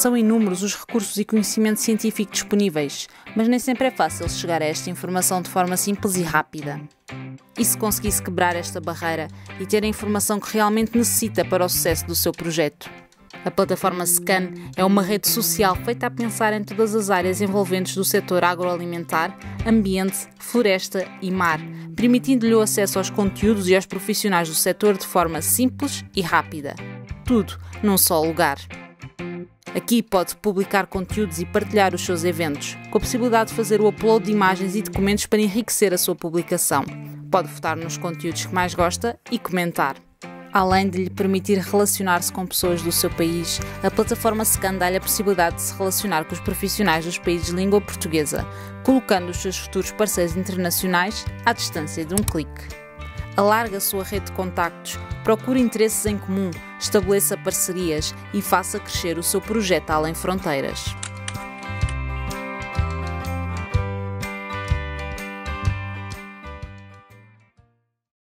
São inúmeros os recursos e conhecimento científico disponíveis, mas nem sempre é fácil chegar a esta informação de forma simples e rápida. E se conseguisse quebrar esta barreira e ter a informação que realmente necessita para o sucesso do seu projeto? A plataforma SKAN é uma rede social feita a pensar em todas as áreas envolventes do setor agroalimentar, ambiente, floresta e mar, permitindo-lhe o acesso aos conteúdos e aos profissionais do setor de forma simples e rápida. Tudo num só lugar. Aqui pode publicar conteúdos e partilhar os seus eventos, com a possibilidade de fazer o upload de imagens e documentos para enriquecer a sua publicação. Pode votar nos conteúdos que mais gosta e comentar. Além de lhe permitir relacionar-se com pessoas do seu país, a plataforma SKAN dá-lhe a possibilidade de se relacionar com os profissionais dos países de língua portuguesa, colocando os seus futuros parceiros internacionais à distância de um clique. Alargue a sua rede de contactos, procure interesses em comum, estabeleça parcerias e faça crescer o seu projeto além fronteiras.